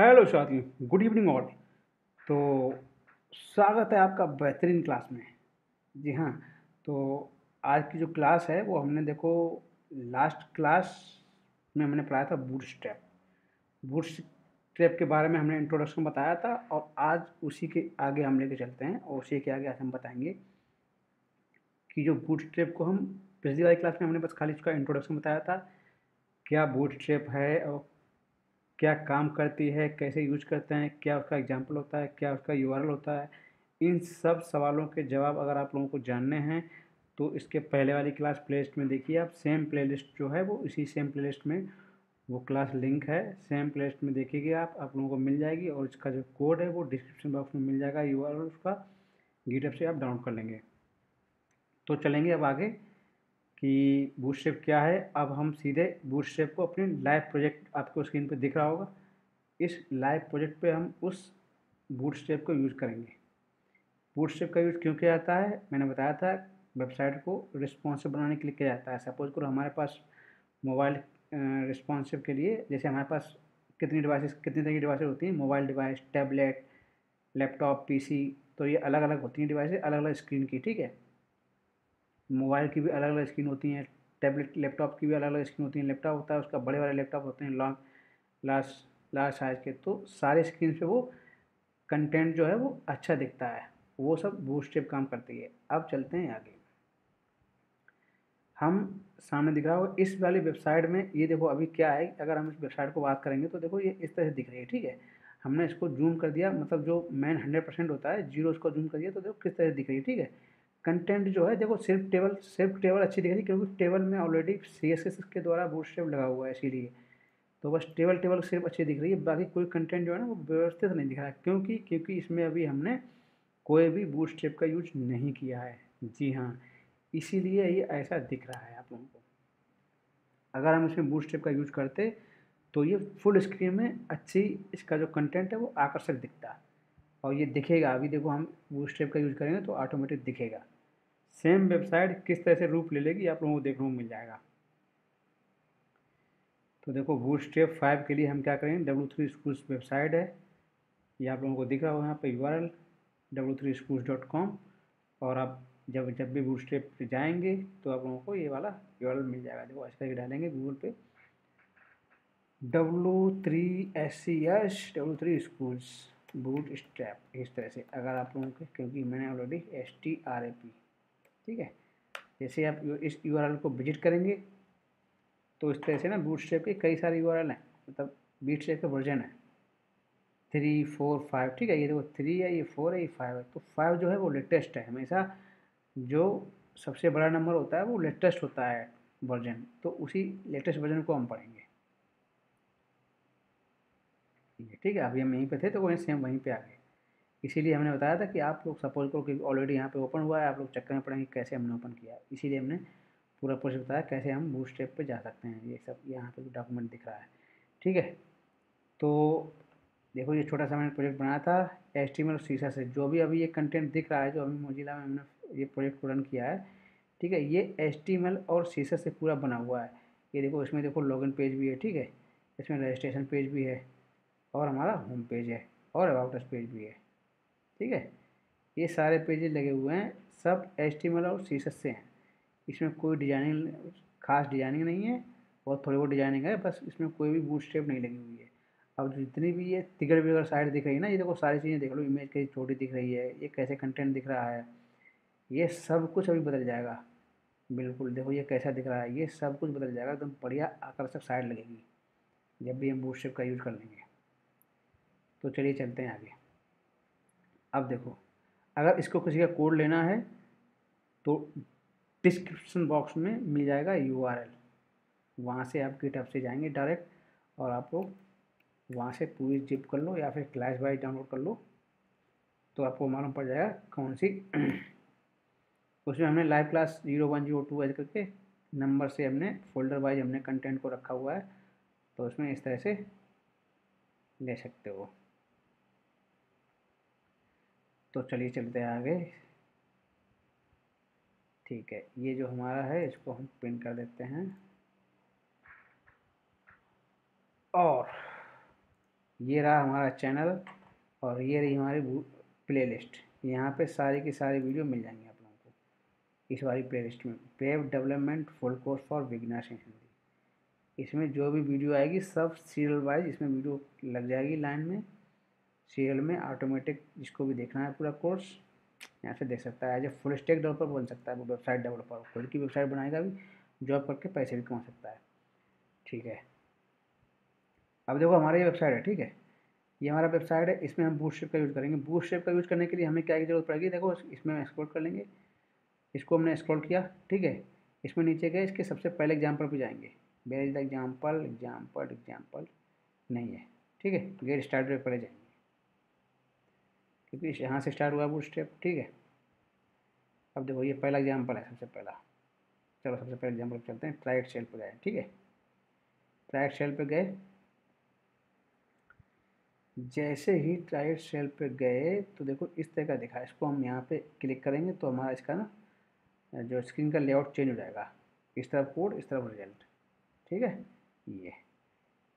Hello शादी, good evening all. तो स्वागत है आपका बेहतरीन क्लास में। जी हाँ, तो आज की जो क्लास है वो हमने देखो लास्ट क्लास में हमने पढ़ाया था बूटस्ट्रैप के बारे में, हमने इंट्रोडक्शन बताया था। और आज उसी के आगे हम लेके चलते हैं और उसी के आगे आज हम बताएंगे कि जो बूटस्ट्रैप को हम पिछली वाली क्लास में हमने बस खाली उसका इंट्रोडक्शन बताया था, क्या बूटस्ट्रैप है और क्या काम करती है, कैसे यूज करते हैं, क्या उसका एग्जाम्पल होता है, क्या उसका URL होता है। इन सब सवालों के जवाब अगर आप लोगों को जानने हैं तो इसके पहले वाली क्लास प्लेलिस्ट में देखिए आप, सेम प्लेलिस्ट जो है वो इसी सेम प्लेलिस्ट में वो क्लास लिंक है, सेम प्लेलिस्ट में देखिएगा आप लोगों को मिल जाएगी। और इसका जो कोड है वो डिस्क्रिप्शन बॉक्स में मिल जाएगा, URL उसका गिटहब से आप डाउनलोड कर लेंगे। तो चलेंगे अब आगे कि बूटस्ट्रैप क्या है। अब हम सीधे बूटस्ट्रैप को अपने लाइव प्रोजेक्ट, आपको स्क्रीन पर दिख रहा होगा, इस लाइव प्रोजेक्ट पे हम उस बूटस्ट्रैप को यूज़ करेंगे। बूटस्ट्रैप का यूज़ क्यों किया जाता है? मैंने बताया था वेबसाइट को रिस्पॉन्सिव बनाने के लिए किया जाता है। सपोज करो हमारे पास मोबाइल रिस्पॉन्सिव के लिए, जैसे हमारे पास कितनी तरह की डिवाइसेज होती हैं, mobile device, tablet, laptop, PC, तो ये अलग अलग होती हैं डिवाइसेज, अलग अलग स्क्रीन की। ठीक है, मोबाइल की भी अलग अलग स्क्रीन होती हैं, टैबलेट लैपटॉप की भी अलग अलग स्क्रीन होती हैं। लैपटॉप होता है उसका, बड़े वाले लैपटॉप होते हैं लार्ज साइज़ के, तो सारे स्क्रीन पे वो कंटेंट जो है वो अच्छा दिखता है। वो सब बूटस्ट्रैप काम करती है। अब चलते हैं आगे, हम सामने दिख रहा हो इस वाली वेबसाइट में, ये देखो अभी क्या है। अगर हम इस वेबसाइट को बात करेंगे तो देखो ये इस तरह से दिख रही है। ठीक है, हमने इसको जूम कर दिया, मतलब जो मेन 100% होता है 0 इसको जूम कर दिया, तो देखो किस तरह से दिख रही है। ठीक है, कंटेंट जो है देखो सिर्फ टेबल अच्छी दिख रही है क्योंकि टेबल में ऑलरेडी CSS के द्वारा बूटस्ट्रैप लगा हुआ है, इसीलिए तो बस टेबल सिर्फ अच्छी दिख रही है, बाकी कोई कंटेंट जो है ना वो व्यवस्थित नहीं दिख रहा है। क्योंकि इसमें अभी हमने कोई भी बूटस्ट्रैप का यूज नहीं किया है। जी हाँ, इसीलिए ये ऐसा दिख रहा है आप लोगों को। अगर हम इसमें बूटस्ट्रैप का यूज करते तो ये फुल स्क्रीन में अच्छी, इसका जो कंटेंट है वो आकर्षक दिखता है और ये दिखेगा। अभी देखो हम बूटस्ट्रैप का यूज़ करेंगे तो ऑटोमेटिक दिखेगा। सेम वेबसाइट किस तरह से रूप ले लेगी आप लोगों को देखने को मिल जाएगा। तो देखो बूटस्ट्रैप 5 के लिए हम क्या करेंगे, W3Schools वेबसाइट है, ये आप लोगों को दिख रहा होगा यहाँ पे URL w3schools.com। और आप जब भी बूटस्ट्रैप पे जाएंगे तो आप लोगों को ये वाला URL मिल जाएगा। देखो ऐसा ही डालेंगे गूगल पे W3Schools बूटस्ट्रैप, इस तरह से। अगर आप लोगों के, क्योंकि मैंने ऑलरेडी strap, ठीक है, जैसे आप इस URL को विजिट करेंगे तो इस तरह से ना बूटस्ट्रैप के कई सारे URL हैं, मतलब बूटस्ट्रैप का वर्जन है 3, 4, 5। ठीक है, ये देखो 3 है, ये 4 है, ये 5 है। तो 5 जो है वो लेटेस्ट है, हमेशा जो सबसे बड़ा नंबर होता है वो लेटेस्ट होता है वर्जन, तो उसी लेटेस्ट वर्जन को हम पढ़ेंगे। ठीक है, अभी हम यहीं पे थे तो वहीं सेम वहीं पे आ गए। इसीलिए हमने बताया था कि आप लोग सपोज करो कि ऑलरेडी यहाँ पे ओपन हुआ है, आप लोग चक्कर में पड़ेंगे कैसे हमने ओपन किया। इसीलिए हमने पूरा प्रोसेस बताया कैसे हम बूटस्ट्रैप पे जा सकते हैं। ये सब यहाँ पे डॉक्यूमेंट दिख रहा है। ठीक है, तो देखो ये छोटा सा मैंने प्रोजेक्ट बनाया था HTML और CSS से। जो भी अभी ये कंटेंट दिख रहा है, जो अभी मोजिला में हमने ये प्रोजेक्ट को रन किया है, ठीक है, ये HTML और CSS से पूरा बना हुआ है। ये देखो, इसमें देखो लॉगिन पेज भी है, ठीक है, इसमें रजिस्ट्रेशन पेज भी है और हमारा होम पेज है और अबाउट अस पेज भी है। ठीक है, ये सारे पेजेज लगे हुए हैं, सब HTML और CSS से हैं। इसमें कोई डिजाइनिंग, खास डिजाइनिंग नहीं है, बहुत थोड़ी बहुत डिजाइनिंग है बस, इसमें कोई भी बूटस्ट्रैप नहीं लगी हुई है। अब जितनी भी ये तिगड़ बिगड़ साइड दिख रही है ना, ये देखो सारी चीज़ें देख लो, इमेज कैसी छोटी दिख रही है, ये कैसे कंटेंट दिख रहा है, ये सब कुछ अभी बदल जाएगा। बिल्कुल देखो ये कैसा दिख रहा है, ये सब कुछ बदल जाएगा, एकदम बढ़िया आकर्षक साइड लगेगी जब भी हम बूटस्ट्रैप का यूज़ कर लेंगे। तो चलिए चलते हैं आगे। अब देखो, अगर इसको किसी का कोड लेना है तो डिस्क्रिप्शन बॉक्स में मिल जाएगा URL, वहाँ से आप गिटहब से जाएंगे डायरेक्ट और आप लोग वहाँ से पूरी जिप कर लो या फिर क्लास वाइज डाउनलोड कर लो, तो आपको मालूम पड़ जाएगा कौन सी। उसमें हमने लाइव क्लास 0102 ऐसे करके नंबर से हमने फोल्डर वाइज हमने कंटेंट को रखा हुआ है, तो उसमें इस तरह से ले सकते हो। तो चलिए चलते हैं आगे। ठीक है, ये जो हमारा है इसको हम पिन कर देते हैं और ये रहा हमारा चैनल और ये रही हमारी प्लेलिस्ट। यहाँ पे सारी की सारी वीडियो मिल जाएंगे आप लोगों को इस वाली प्लेलिस्ट में। Web development full course for beginners in Hindi, इसमें जो भी वीडियो आएगी सब सीरियल वाइज इसमें वीडियो लग जाएगी लाइन में, सीरियल में ऑटोमेटिक। जिसको भी देखना है पूरा कोर्स यहाँ से देख सकता है। As a full stack developer बन सकता है, वो वेबसाइट डेवलपर खुद की वेबसाइट बनाएगा भी, जॉब करके पैसे भी कमा सकता है। ठीक है, अब देखो हमारी ये वेबसाइट है। ठीक है, ये हमारा वेबसाइट है, इसमें हम बूटस्ट्रैप का यूज़ करेंगे। बूटस्ट्रैप का यूज़ करने के लिए हमें क्या की जरूरत पड़ेगी, देखो इसमें हम स्क्रॉल कर लेंगे। इसको हमने स्क्रॉल किया, ठीक है, इसमें नीचे गए, इसके सबसे पहले एग्जाम्पल पे जाएंगे। Where is the example, example example नहीं है, ठीक है, गेट स्टार्ट पर पहले जाएंगे क्योंकि यहाँ से स्टार्ट हुआ बूटस्ट्रैप। ठीक है, अब देखो ये पहला एग्जाम्पल है, सबसे पहला। चलो सबसे पहले एग्जाम्पल चलते हैं, ट्राइड सेल पर जाए। ठीक है, ट्राइड सेल पर गए, जैसे ही ट्राइड सेल पे गए तो देखो इस तरह का दिखा। इसको हम यहाँ पे क्लिक करेंगे तो हमारा इसका ना जो स्क्रीन का लेआउट चेंज हो जाएगा, इस तरफ कोड इस तरफ रिजल्ट। ठीक है, ये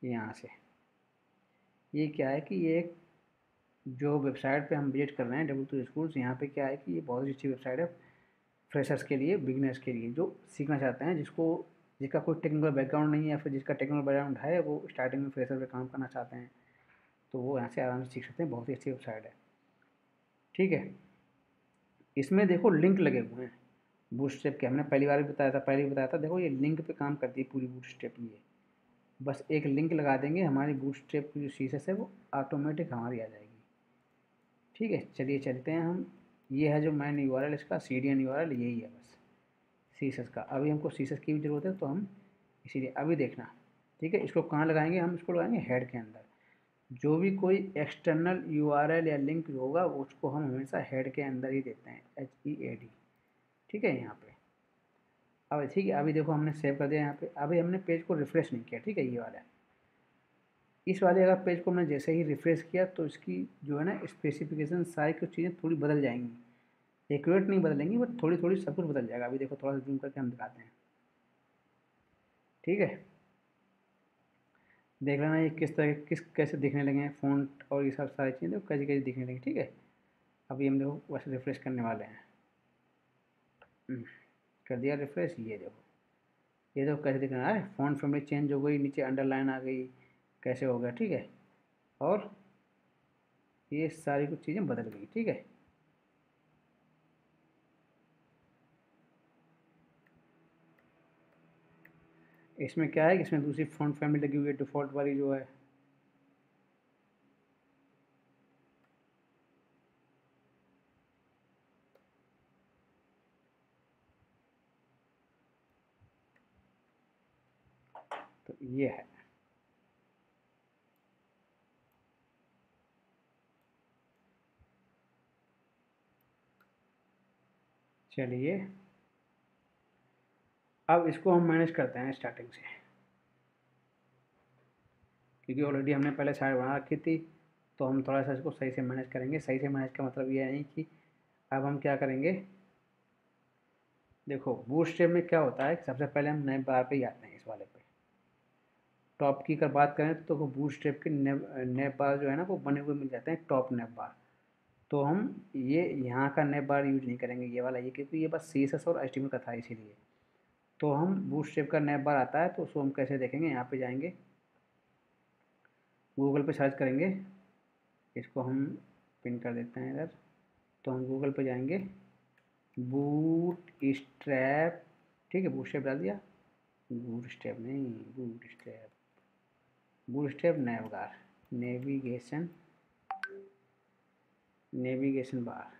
यहाँ से ये क्या है कि ये जो वेबसाइट पे हम विजिट कर रहे हैं W3Schools, यहाँ पे क्या है कि ये बहुत ही अच्छी वेबसाइट है फ्रेशर्स के लिए, बिगिनर्स के लिए, जो सीखना चाहते हैं, जिसका कोई टेक्निकल बैकग्राउंड नहीं है या फिर जिसका टेक्निकल बैकग्राउंड है वो स्टार्टिंग में फ्रेशर पे काम करना चाहते हैं तो वो यहाँ से आराम से सीख सकते हैं। बहुत ही अच्छी वेबसाइट है। ठीक है, इसमें देखो लिंक लगे हुए हैं बूटस्ट्रैप के, हमने पहली बार भी बताया था, देखो ये लिंक पे काम करती है पूरी बूटस्ट्रैप। ये बस एक लिंक लगा देंगे, हमारी बूटस्ट्रैप की जो सीएसएस है वो ऑटोमेटिक हमारी आ जाएगी। ठीक है, चलिए चलते हैं हम। ये है जो मैन यूआरएल, इसका सीडीएन यूआरएल यही है बस सीएसएस का। अभी हमको सीएसएस की भी ज़रूरत है तो हम इसीलिए अभी देखना। ठीक है, इसको कहाँ लगाएंगे, हम इसको लगाएंगे हेड के अंदर। जो भी कोई एक्सटर्नल यूआरएल या लिंक होगा उसको हम हमेशा हेड के अंदर ही देते हैं, HEAD। ठीक है, यहाँ पे अब ठीक है, अभी देखो हमने सेव कर दिया यहाँ पे। अभी हमने पेज को रिफ़्रेश नहीं किया। ठीक है, ये वाला इस वाले अगर पेज को हमने जैसे ही रिफ़्रेश किया तो इसकी जो है ना स्पेसिफिकेशन सारी कुछ चीज़ें थोड़ी बदल जाएंगी, एक्यूरेट नहीं बदलेंगी बट थोड़ी थोड़ी सब कुछ बदल जाएगा। अभी देखो थोड़ा सा जूम करके हम दिखाते हैं। ठीक है, देख लेना ये किस तरह के कैसे दिखने लगे हैं, फ़ॉन्ट और ये सब सारी चीज़ें देखो कैसे कैसे दिखने लगे। ठीक है, अभी हम देखो वैसे रिफ़्रेश करने वाले हैं, कर दिया रिफ़्रेश। ये देखो कैसे दिख रहा है, फ़ॉन्ट फैमिली चेंज हो गई, नीचे अंडरलाइन आ गई, कैसे हो गया। ठीक है, और ये सारी कुछ चीज़ें बदल गई। ठीक है, इसमें क्या है कि इसमें दूसरी फ़ॉन्ट फैमिली लगी हुई है, डिफ़ॉल्ट वाली जो है। तो ये है, चलिए अब इसको हम मैनेज करते हैं स्टार्टिंग से, क्योंकि ऑलरेडी हमने पहले साइड बना रखी थी तो हम थोड़ा सा इसको सही से मैनेज करेंगे। सही से मैनेज का मतलब ये नहीं कि अब हम क्या करेंगे। देखो बूटस्ट्रैप में क्या होता है, सबसे पहले हम नए बार पे ही आते हैं, इस वाले पे टॉप की अगर बात करें तो बूटस्ट्रैप के नैप बार जो है ना वो बने हुए मिल जाते हैं, टॉप नैप बार। तो हम ये यहाँ का नैप बार यूज नहीं करेंगे, ये वाला, ये क्योंकि ये बस CSS और HTML का था, इसीलिए। तो हम बूटस्ट्रैप का नैप बार आता है तो उसको हम कैसे देखेंगे, यहाँ पे जाएंगे, गूगल पे सर्च करेंगे, इसको हम पिन कर देते हैं इधर। तो हम गूगल पे जाएंगे, बूटस्ट्रैप। ठीक है, बूटस्ट्रैप डाल दिया, बूटस्ट्रैप नहीं, Bootstrap nav bar, navigation bar.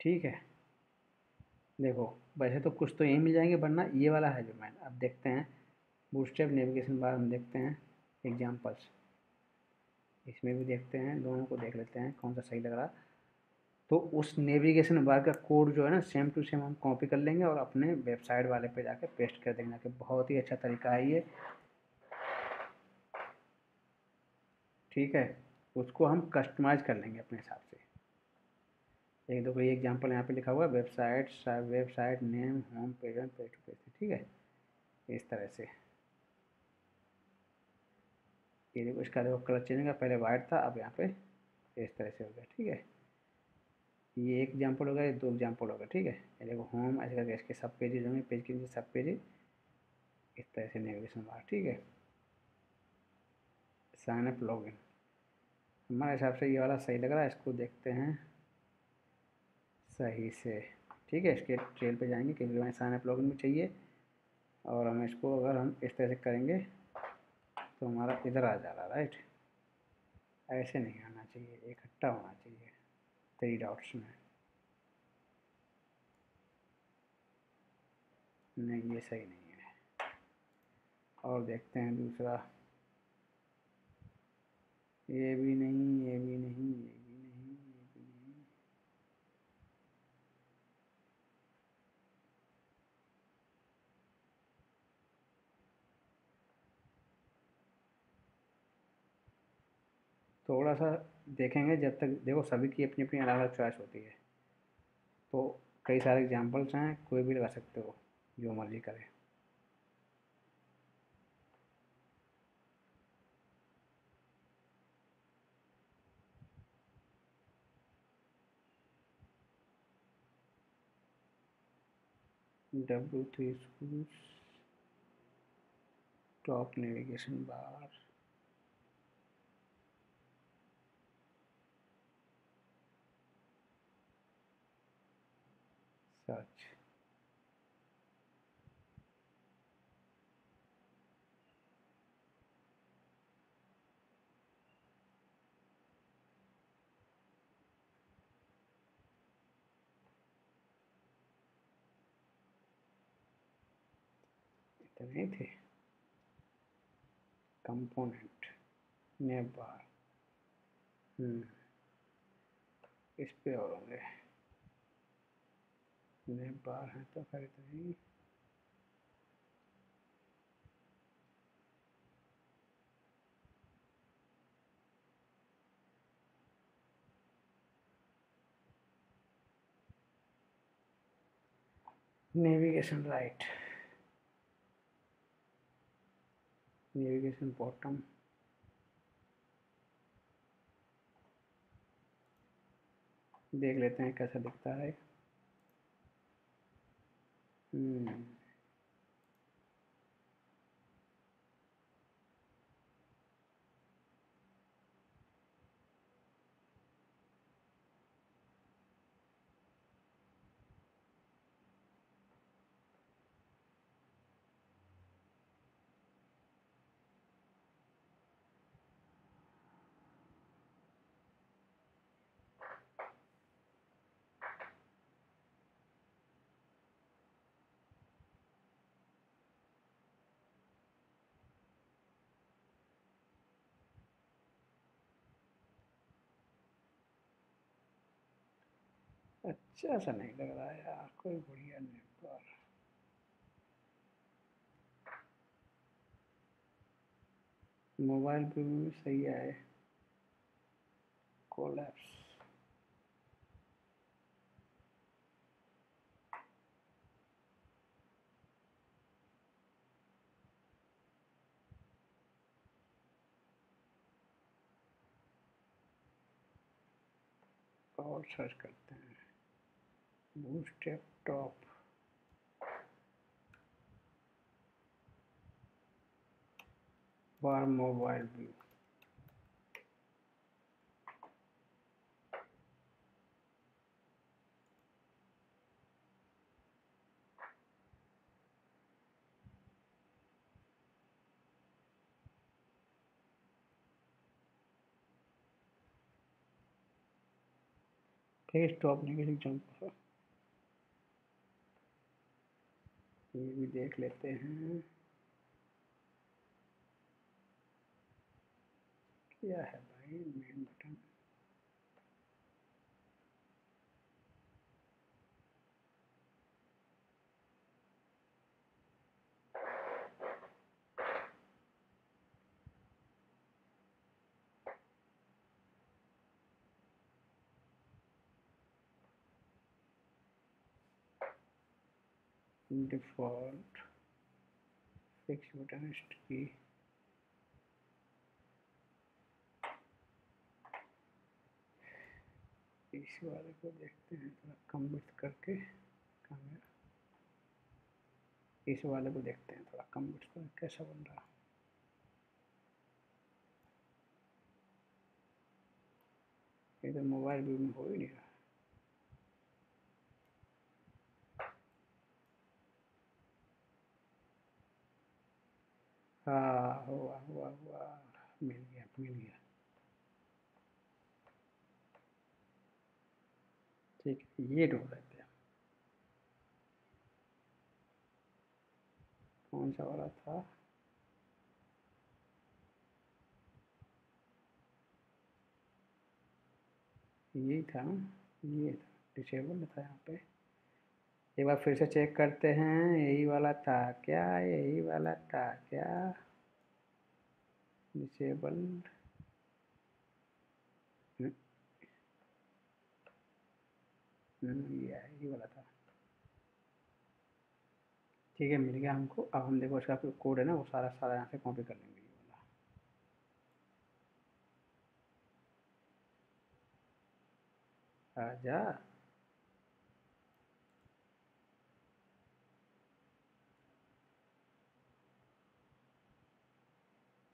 ठीक है, देखो वैसे तो कुछ तो यही मिल जाएंगे वरना ये वाला है जो मैं। अब देखते हैं बूटस्ट्रैप नेविगेशन बार, हम देखते हैं एग्जांपल्स, इसमें भी देखते हैं, दोनों को देख लेते हैं कौन सा सही लग रहा। तो उस नेविगेशन बार का कोड जो है ना सेम टू सेम हम कॉपी कर लेंगे और अपने वेबसाइट वाले पे जाके पेस्ट कर देंगे कि बहुत ही अच्छा तरीका है ये। ठीक है, उसको हम कस्टमाइज़ कर लेंगे अपने हिसाब से। एक देखो ये एग्जांपल यहाँ पे लिखा हुआ है website name home page page two page, ठीक है इस तरह से। ये देखो इसका देखो कलर चेंज होगा, पहले वाइट था अब यहाँ पे इस तरह से हो गया, ठीक है। ये एक एग्जाम्पल होगा, ये दो एग्जाम्पल होगा, ठीक है। ये देखो होम ऐसे करके इसके सब पेजेज होंगे, पेज के नीचे सब पेजेज इस तरह से नेविगेशन बार, ठीक है। साइन अप लॉग इन हमारे हिसाब से ये वाला सही लग रहा है, इसको देखते हैं सही से, ठीक है। इसके ट्रेल पे जाएंगे क्योंकि हमें साइन अप लॉग इन भी चाहिए और हम इसको अगर हम इस तरह से करेंगे तो हमारा इधर आ जा रहा, राइट। ऐसे नहीं आना चाहिए, इकट्ठा होना चाहिए 3 डॉट्स में, नहीं ये सही नहीं है। और देखते हैं दूसरा, ये भी नहीं, ये भी नहीं, ये भी नहीं, ये भी नहीं, थोड़ा सा देखेंगे जब तक। देखो सभी की अपनी अपनी अलग अलग चॉइस होती है, तो कई सारे एग्जांपल्स हैं, कोई भी लगा सकते हो जो मर्जी करे। W3 Schools top navigation bar, search, इतने थे। कंपोनेंट नेव बार, इस पे और होंगे नेव बार है तो खैर इतने। नेविगेशन राइट, नेविगेशन बॉटम, देख लेते हैं कैसा दिखता है। अच्छा ऐसा नहीं लग रहा है यार, कोई बढ़िया नहीं। पर मोबाइल पे भी सही है, कोलैप्स और सर्च करते हैं bootstrap top, bar mobile view, page top negative jump, ये भी देख लेते हैं क्या है भाई। Main button default fix button की इस वाले को देखते हैं थोड़ा कम विड्थ करके, इस वाले को देखते हैं थोड़ा कम विड्थ करके कैसा बन रहा। इधर मोबाइल व्यू में हो ही नहीं रहा। हाँ हुआ हुआ हुआ, मिल गया मिल गया। ठीक है, ये ढूंढ लेते हैं कौन सा वाला था। यही था, ये था, डिसेबल था। यहाँ पे एक बार फिर से चेक करते हैं, यही वाला था क्या, यही वाला था क्या। डिसेबल यही वाला था। ठीक है, मिल गया हमको। अब हम देखो इसका कोड है ना, वो सारा सारा यहाँ से कॉपी कर लेंगे। आजा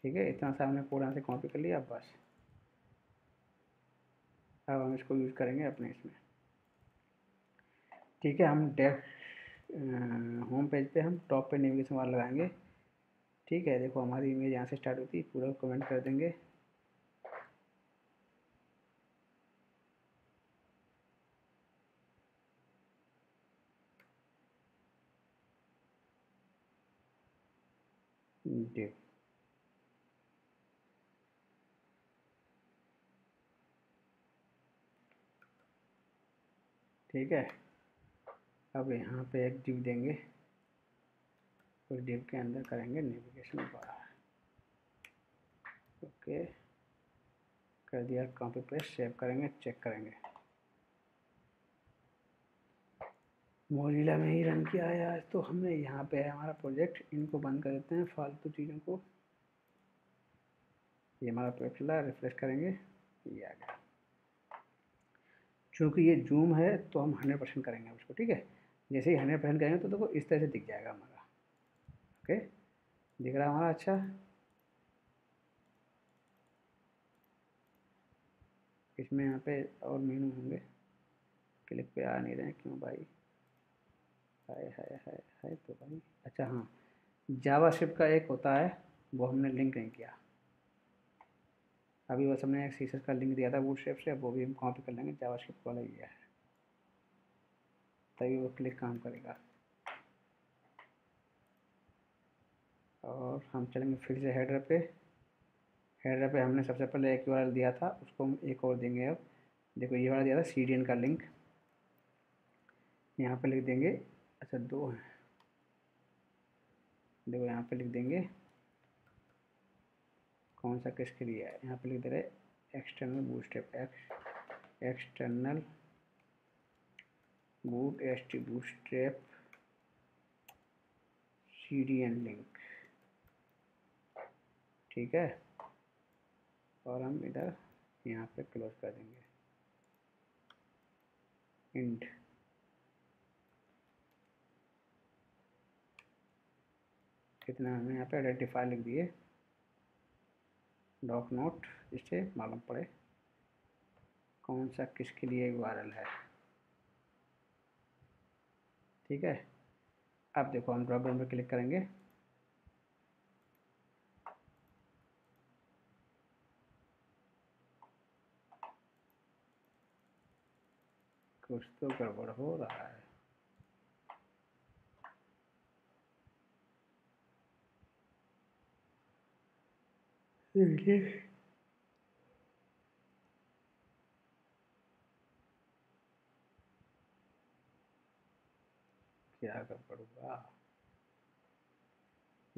ठीक है, इतना सा हमने पूरा से कॉपी कर लिया। बस अब हम इसको यूज़ करेंगे अपने इसमें। ठीक है, हम होम पेज पे हम टॉप पे नेविगेशन वाला लगाएंगे। ठीक है, देखो हमारी इमेज यहाँ से स्टार्ट होती है, पूरा कमेंट कर देंगे। ठीक है, अब यहाँ पे एक डिव देंगे और डिव के अंदर करेंगे नेविगेशन बार। ओके कर दिया, कॉपी पेस्ट, सेव करेंगे, चेक करेंगे। मोजिला में ही रन किया है आज तो हमने। यहाँ पे है हमारा प्रोजेक्ट, इनको बंद कर देते हैं फालतू चीज़ों को। ये हमारा प्रोजेक्ट ला, रिफ्रेश करेंगे, ये आ गया। चूँकि ये जूम है तो हम 100% करेंगे उसको। ठीक है, जैसे ही 100% करेंगे तो देखो इस तरह से दिख जाएगा हमारा। ओके दिख रहा हमारा। अच्छा इसमें यहाँ पे और मेनू होंगे, क्लिक पे आ नहीं रहे हैं क्यों भाई, हाय हाय हाय हाय तो भाई। अच्छा हाँ, जावास्क्रिप्ट का एक होता है, वो हमने लिंक नहीं किया अभी। बस हमने एक सीएसएस का लिंक दिया था बूटस्ट्रैप से, वो भी हम कॉपी कर लेंगे। जावास्क्रिप्ट वाला ये है, तभी वो क्लिक काम करेगा। और हम चलेंगे फिर से हेडर पे। हेडर पे हमने सबसे पहले एक URL दिया था, उसको हम एक और देंगे। अब देखो ये वाला दिया था CDN का लिंक, यहाँ पे लिख देंगे। अच्छा दो हैं, देखो यहाँ पे लिख देंगे कौन सा किसके लिए है। यहाँ पे लिख दे रहे external Bootstrap, external Bootstrap CDN link. ठीक है, और हम इधर यहाँ पे क्लोज कर देंगे इंड। कितना हमें यहाँ पे आइडेंटिफाई लिख दिए, डॉक नोट, इससे मालूम पड़े कौन सा किसके लिए URL है। ठीक है, अब देखो हम ड्रॉप डाउन पर क्लिक करेंगे। कुछ तो गड़बड़ हो रहा है। क्या कर पड़ूगा,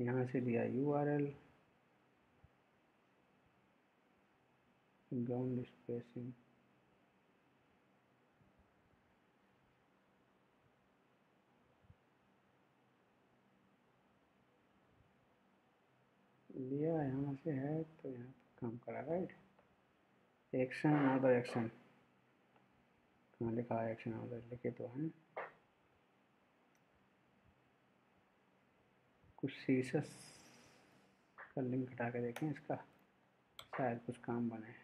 यहाँ से लिया URL, ग्राउंड स्पेसिंग। लिया यहाँ से है तो यहाँ पर काम करा राइट। एक्शन अदर एक्शन कहाँ लिखा है, एक्शन अदर लिखे तो हैं। कुछ सीएसएस का लिंक हटा के देखें, इसका शायद कुछ काम बने।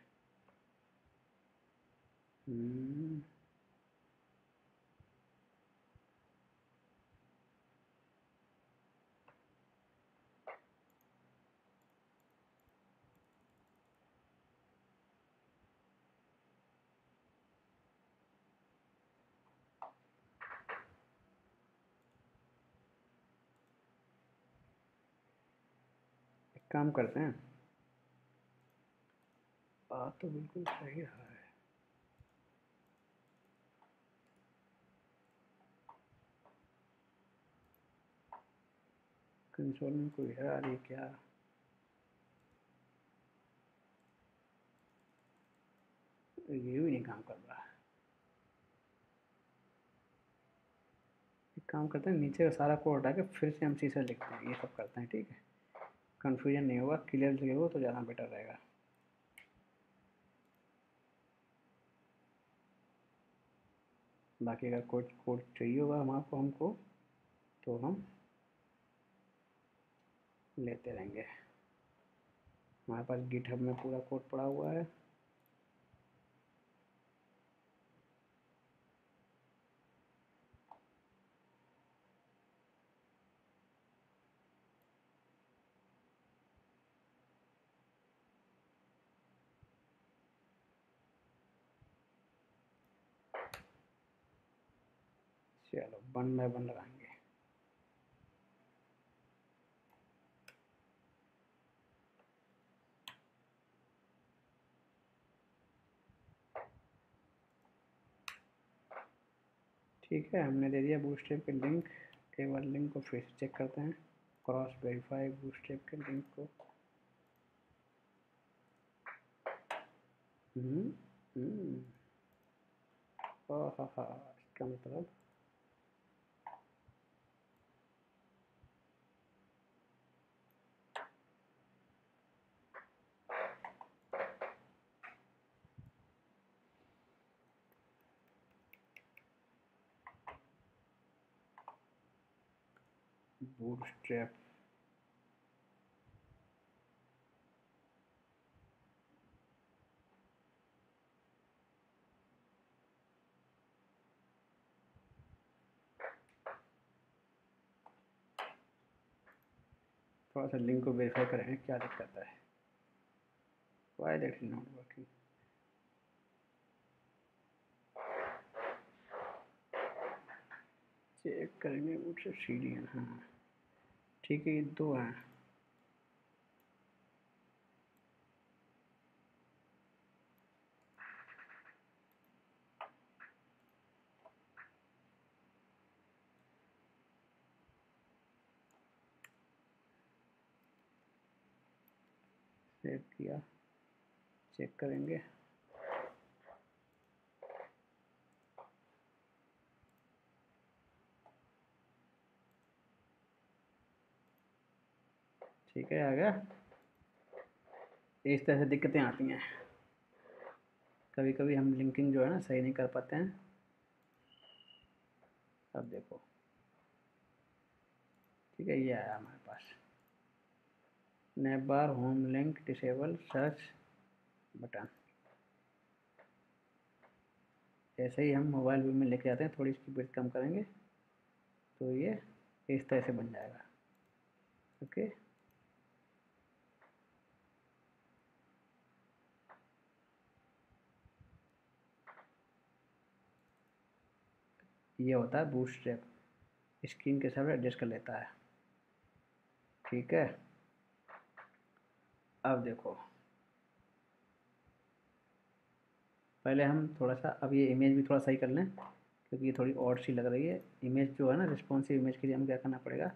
काम करते हैं, बात तो बिल्कुल सही रहा है। कंसोल में कोई है आ रही क्या? ये भी नहीं काम कर रहा है। एक काम करते हैं, नीचे का सारा कोड हटा के फिर से हम सीएसएस लिखते हैं, ये सब करते हैं ठीक है। कन्फ्यूजन नहीं होगा, क्लियर जगह हो तो ज़्यादा बेटर रहेगा। बाकी अगर कोड चाहिए होगा हमको तो हम लेते रहेंगे। हमारे पास गिटहब में पूरा कोड पड़ा हुआ है। चलो वन बाय वन लगाएंगे। ठीक है, हमने दे दिया बूटस्ट्रैप के लिंक। एक बार लिंक को फिर से चेक करते हैं, क्रॉस वेरीफाई बूटस्ट्रैप के लिंक को। इसका मतलब बूटस्ट्रैप थोड़ा सा लिंक को वेरीफाई करें क्या दिक्कत है। Why that is not working. Check करेंगे बूटस्ट्रैप सीडीएन। हाँ ठीक है, ये दो हैं। सेव किया, चेक करेंगे। ठीक है, आ गया। इस तरह से दिक्कतें आती हैं, कभी कभी हम लिंकिंग जो है ना सही नहीं कर पाते हैं। अब देखो ठीक है, ये आया हमारे पास। Navbar home link disable search button. जैसे ही हम मोबाइल व्यू में लेके जाते हैं, थोड़ी इसकी विड्थ कम करेंगे तो ये इस तरह से बन जाएगा। ओके ये होता है बूटस्ट्रैप, स्क्रीन के साथ एडजस्ट कर लेता है। ठीक है, अब देखो पहले हम थोड़ा सा, अब ये इमेज भी थोड़ा सही कर लें क्योंकि ये थोड़ी ऑड सी लग रही है। इमेज जो है ना, रिस्पॉन्सिव इमेज के लिए हम क्या करना पड़ेगा,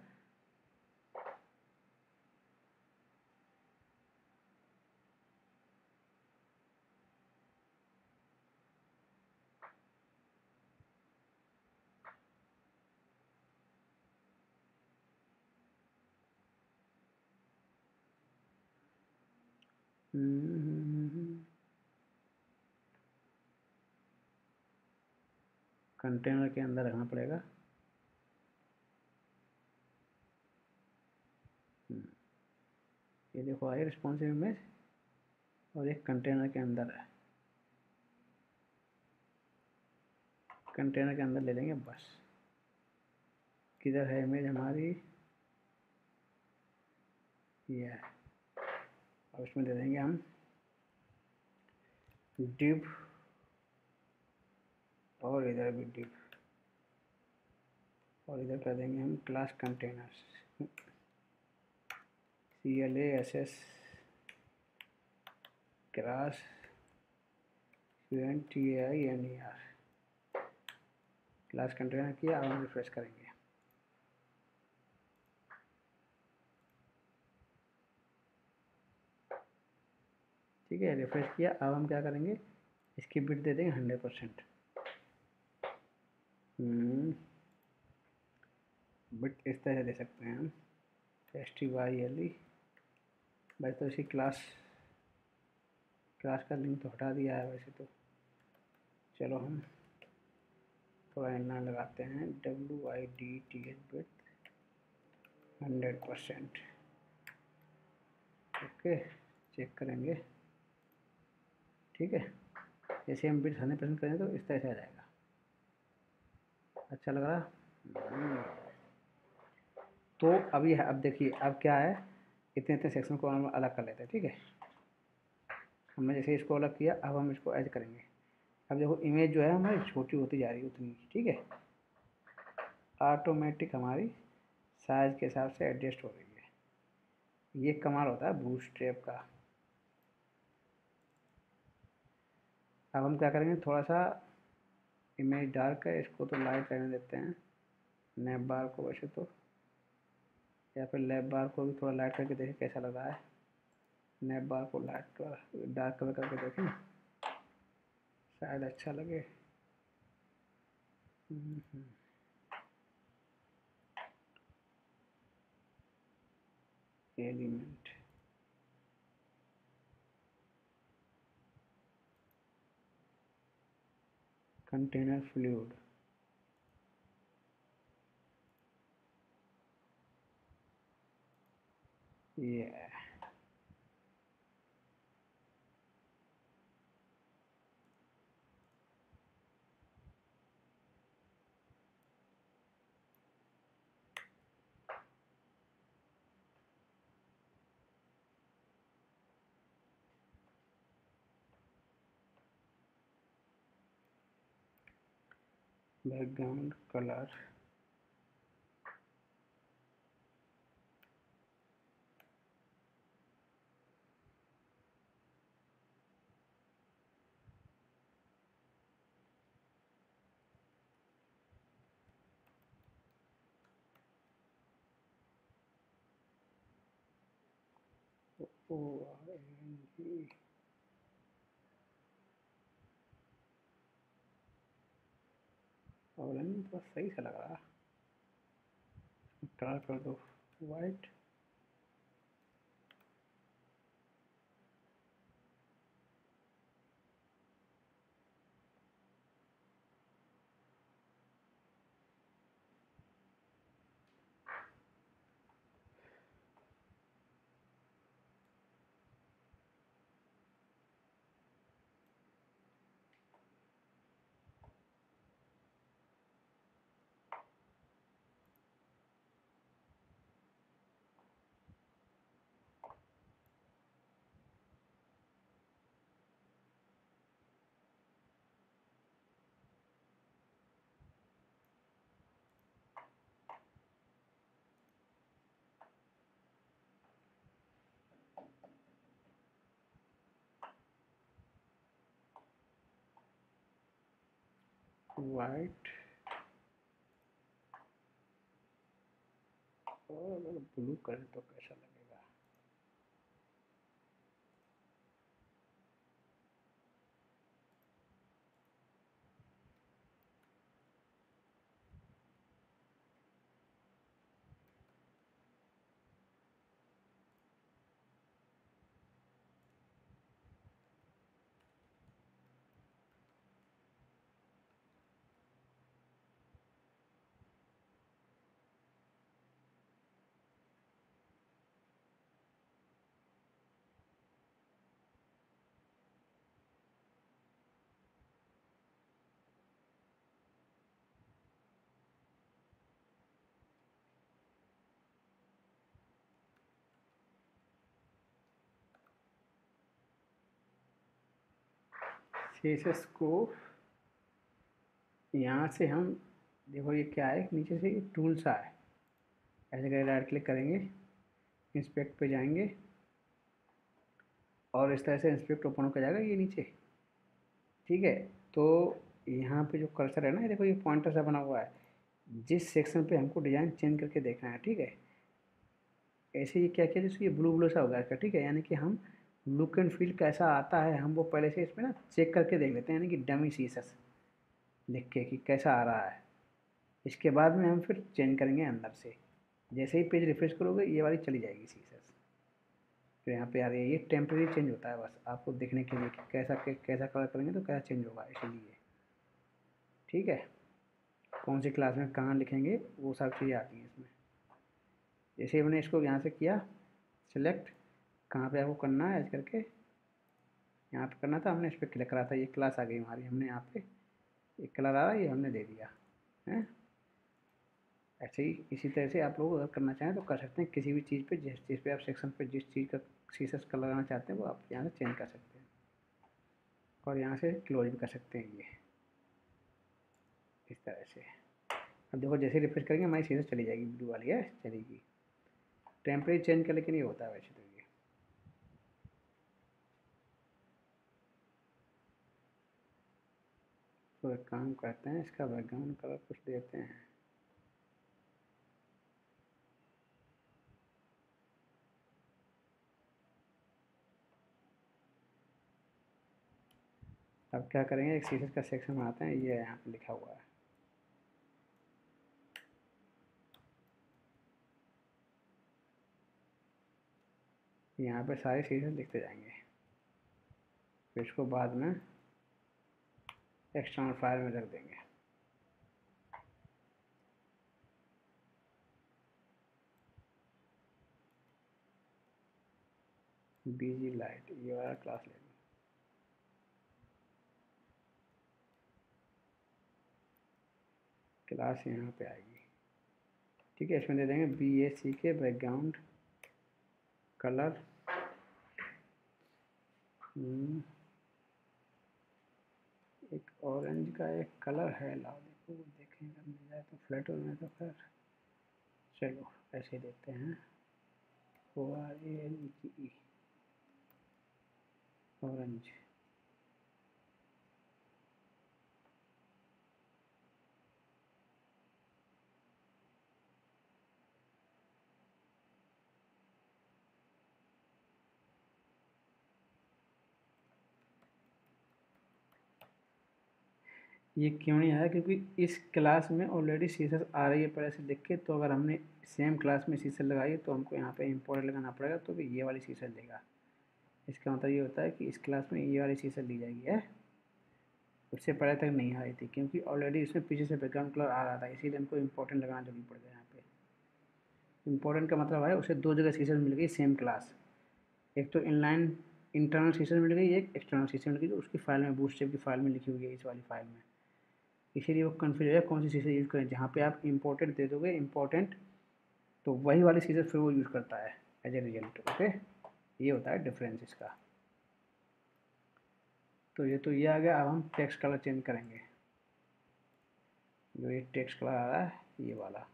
कंटेनर के अंदर रखना पड़ेगा। ये देखो आई रिस्पॉन्सिव इमेज और एक कंटेनर के अंदर है, कंटेनर के अंदर ले लेंगे। बस किधर है इमेज हमारी, ये है। और उसमें दे देंगे हम डिव और इधर भी डिव और इधर कर देंगे हम class containers CLASS class CONTAINER class container किया और रिफ्रेश करेंगे। ठीक है, रिफ्रेश किया। अब हम क्या करेंगे, इसकी बिट दे देंगे 100%। बिट इस तरह से दे सकते हैं हम STYLE। वैसे तो इसी क्लास का लिंक तो हटा दिया है वैसे तो। चलो हम थोड़ा इनलाइन लगाते हैं WIDTH बिट 100%। ओके, चेक करेंगे। ठीक है, जैसे हम बिट 100% करें तो इस तरह से आ जाएगा। अच्छा लग रहा? तो अब ये है, अब देखिए अब क्या है, इतने इतने सेक्शन को हम अलग कर लेते हैं। ठीक है, हमने जैसे इसको अलग किया, अब हम इसको ऐड करेंगे। अब देखो इमेज जो है हमारी छोटी होती जा रही है उतनी। ठीक है, ऑटोमेटिक हमारी साइज़ के हिसाब से एडजस्ट हो रही है। ये कमाल होता है बूटस्ट्रैप का। अब हम क्या करेंगे, थोड़ा सा इमेज डार्क है, इसको तो लाइट रहने देते हैं। नैप बार को वैसे तो, या फिर नैप बार को भी थोड़ा लाइट करके देखें कैसा लग रहा है। नैप बार को लाइट डार्क कलर करके देखें, शायद अच्छा लगे। एलिमेंट कंटेनर फ्लूइड ये बैकग्राउंड कलर ORNG और बहुत सही सा लग रहा। कलर कर दो वाइट। वाइट और अगर ब्लू करें तो कैसा लगेगा? CSS को यहाँ से हम देखो ये क्या है, नीचे से टूल्स आए, ऐसे करके राइट क्लिक करेंगे, इंस्पेक्ट पे जाएंगे और इस तरह से इंस्पेक्ट ओपन हो जाएगा ये नीचे। ठीक है, तो यहाँ पे जो कर्सर है ना, ये देखो ये पॉइंटर सा बना हुआ है जिस सेक्शन पे हमको डिज़ाइन चेंज करके देखना है। ठीक है, ऐसे ये क्या किया जैसे ये ब्लू ब्लू सा होगा इसका। ठीक है, यानी कि हम लुक एंड फील कैसा आता है हम वो पहले से इसमें ना चेक करके देख लेते हैं, यानी कि डमी सीएसएस लिख के कि कैसा आ रहा है। इसके बाद में हम फिर चेंज करेंगे अंदर से। जैसे ही पेज रिफ्रेश करोगे ये वाली चली जाएगी सीएसएस। फिर यहाँ पे आ रही है, ये टेम्प्रेरी चेंज होता है बस आपको देखने के लिए कि कैसा कलर करेंगे तो कैसा चेंज होगा, इसलिए। ठीक है, कौन सी क्लास में कहाँ लिखेंगे वो सब चीज़ें आती हैं इसमें। जैसे ही मैंने इसको यहाँ से किया सिलेक्ट, कहाँ पे आपको करना है ऐसे करके यहाँ पे करना था, हमने इस पर क्लिक करा था, ये क्लास आ गई हमारी, हमने यहाँ पे एक कलर आ रहा है ये हमने दे दिया है। ऐसे ही इसी तरह से आप लोग अगर करना चाहें तो कर सकते हैं, किसी भी चीज़ पे जिस चीज़ पे आप सेक्शन पे जिस चीज़ का सीएसएस कलर लगाना चाहते हैं वो आप यहाँ से चेंज कर सकते हैं और यहाँ से क्लोज भी कर सकते हैं ये इस तरह से। अब देखो जैसे रिफ्रेश करेंगे हमारी सीएसएस चली जाएगी, ब्लू वाली है चलेगी। टेम्परेरी चेंज करने के लिए होता है वैसे तो। तो एक काम करते हैं, इसका बैकग्राउंड कलर कुछ देते हैं, अब क्या करेंगे एक सीएसएस का सेक्शन बनाते हैं, ये यहाँ पे लिखा हुआ है यहाँ पे सारे सीएसएस लिखते जाएंगे, फिर इसको बाद में एक्सटर्नल फाइल में रख देंगे। बीजी लाइट ये वाला क्लास ले लेंगे। क्लास यहाँ पे आएगी। ठीक है, इसमें दे देंगे BAC के बैकग्राउंड कलर एक ऑरेंज का एक कलर है लाल, देखो वो देखेंगे मिल जाए तो फ्लैट हो जाए तो फिर चलो ऐसे देते हैं। ORANGE orange. ये क्यों नहीं आया, क्योंकि इस क्लास में ऑलरेडी सीएसएस आ रही है पहले से लिख के, तो अगर हमने सेम क्लास में सीएसएस लगाई तो हमको यहाँ पे इम्पोर्ट लगाना पड़ेगा, तो भी ये वाली सीएसएस लेगा। इसका मतलब ये होता है कि इस क्लास में ये वाली सीएसएस ली जाएगी है, उससे पहले तक नहीं आई थी क्योंकि ऑलरेडी इसमें पीछे से बैकग्राउंड कलर आ रहा था, इसीलिए हमको इम्पोर्टेंट लगाना जरूरी पड़ गया। यहाँ पर इम्पोर्टेंट का मतलब है उसे दो जगह सीएसएस मिल गई सेम क्लास, एक तो इनलाइन इंटरनल सीएसएस मिल गई, एक एक्सटर्नल सीएसएस मिल गई जो उसकी फाइल में बूटस्ट्रैप की फाइल में लिखी हुई है इस वाली फाइल में, इसीलिए वो कन्फ्यूज है कौन सी सीएसएस यूज़ करें। जहाँ पे आप इम्पोर्टेंट दे दोगे इम्पोर्टेंट तो वही वाली सीएसएस फिर वो यूज़ करता है एज ए रिजल्ट। ओके, ये होता है डिफरेंस इसका। तो ये आ गया। अब हम टेक्स्ट कलर चेंज करेंगे, जो ये टेक्स्ट कलर आ रहा है ये वाला,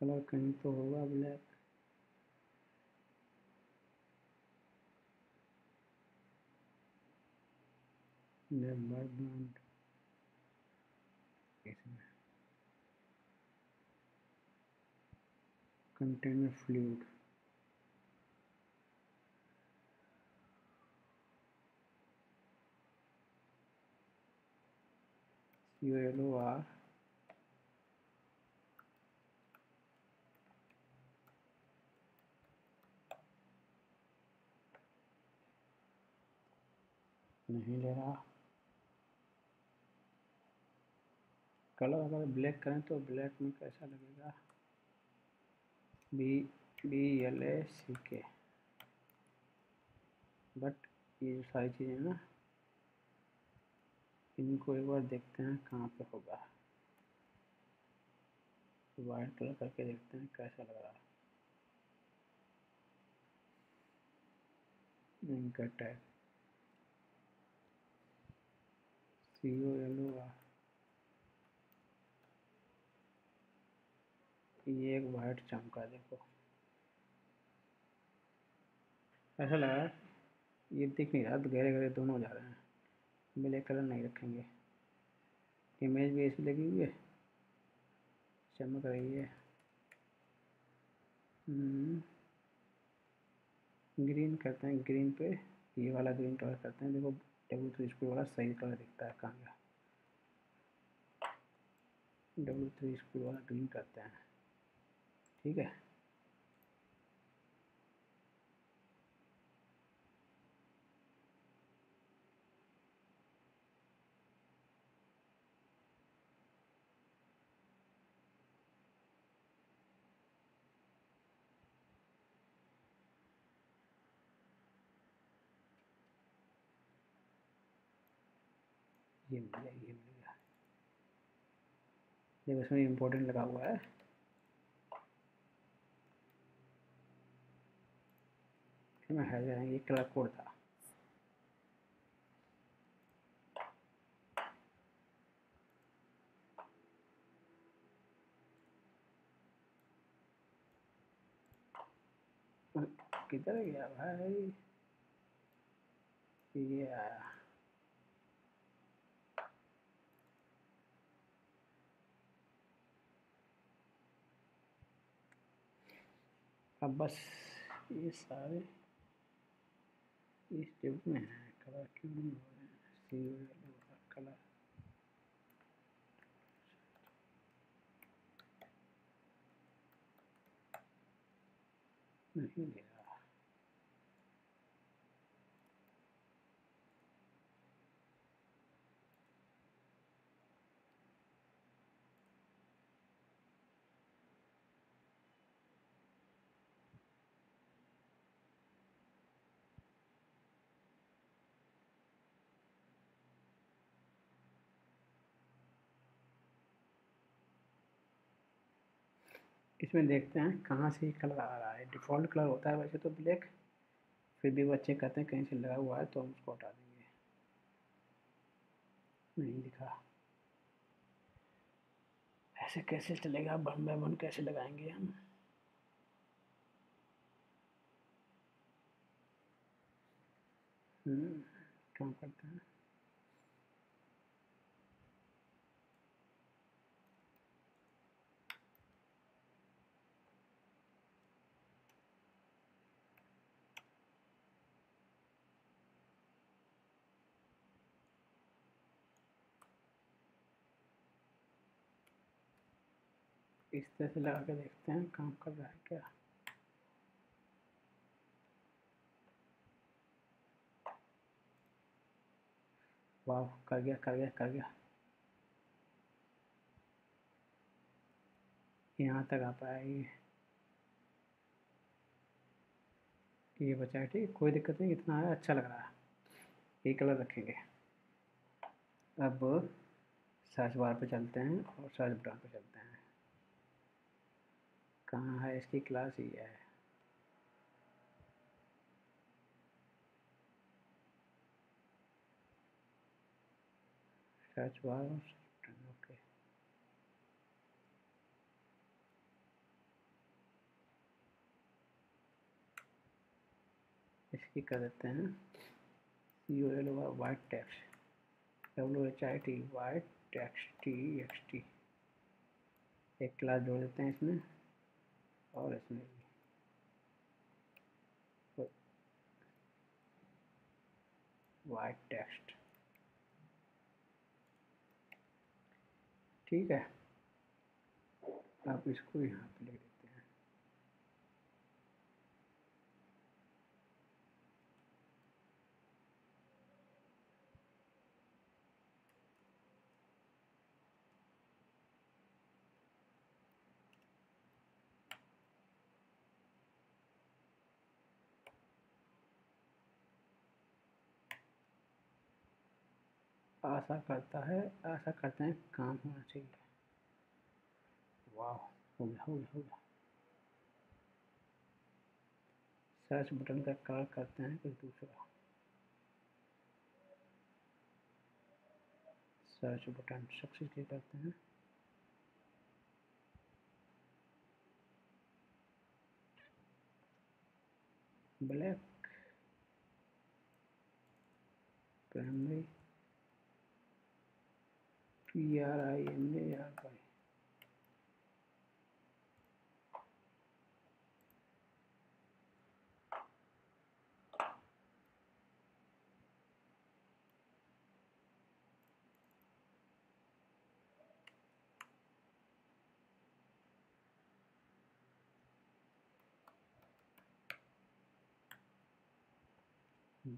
कलर कहीं तो होगा ब्लैक। कंटेनर फ्लूइड COLOR नहीं ले रहा। कलर अगर ब्लैक करें तो ब्लैक में कैसा लगेगा, BLACK। बट ये जो सारी चीज़ें ना इनको एक बार देखते हैं कहाँ पे होगा। इसको वाइट कलर करके देखते हैं कैसा लग रहा है। इनका टैग COL होगा, ये एक वाइट चमका देखो, ऐसा लग रहा है ये दिख नहीं रहा, गहरे गहरे दोनों जा रहे हैं। ब्लैक कलर नहीं रखेंगे, इमेज भी ऐसी लगी हुई है, चमक रही है। ग्रीन करते हैं, ग्रीन पे ये वाला ग्रीन कलर करते हैं, देखो W3School वाला सही कलर दिखता है कहाँ का। W3School वाला ग्रीन करते हैं, ठीक है। ये मिल गया, ये मिल गया, देखो इसमें इम्पोर्टेंट लगा हुआ है। ये कलर कोड था, किधर गया भाई, ये आया। अब बस ये सारे इस टेप में है, कलर क्यों नहीं हो रहे हैं, सीरियल का कलर नहीं दे रहा। इसमें देखते हैं कहाँ से ये कलर आ रहा है। डिफ़ॉल्ट कलर होता है वैसे तो ब्लैक, फिर भी बच्चे कहते हैं कहीं से लगा हुआ है तो हम उसको हटा देंगे। नहीं दिखा, ऐसे कैसे चलेगा, वन बाय वन कैसे लगाएंगे हम। काम करते हैं, इस तरह से लगा के देखते हैं काम कर रहा है क्या। वाह, कर गया कर गया कर गया, यहाँ तक आ पाया। ये बचा है, ठीक, कोई दिक्कत नहीं, इतना आया अच्छा लग रहा है। ये कलर रखेंगे। अब सर्च बार पे चलते हैं और सर्च बटन पे चलते हैं। कहाँ है इसकी क्लास, ही है। सर्च बार, ओके, इसकी कर देते हैं COL white text, WHIT white text TXT। एक क्लास जोड़ देते हैं इसमें और इसमें भी वाइट टेक्स्ट, ठीक है। आप इसको यहाँ पे लिख देते हैं, आशा करता है, आशा करते हैं काम होना चाहिए। वाह, हो गया। सर्च बटन का कार्य करते हैं फिर दूसरा सर्च बटन सक्सेसफुली करते हैं। ब्लैक प्राइमरी PRIMARY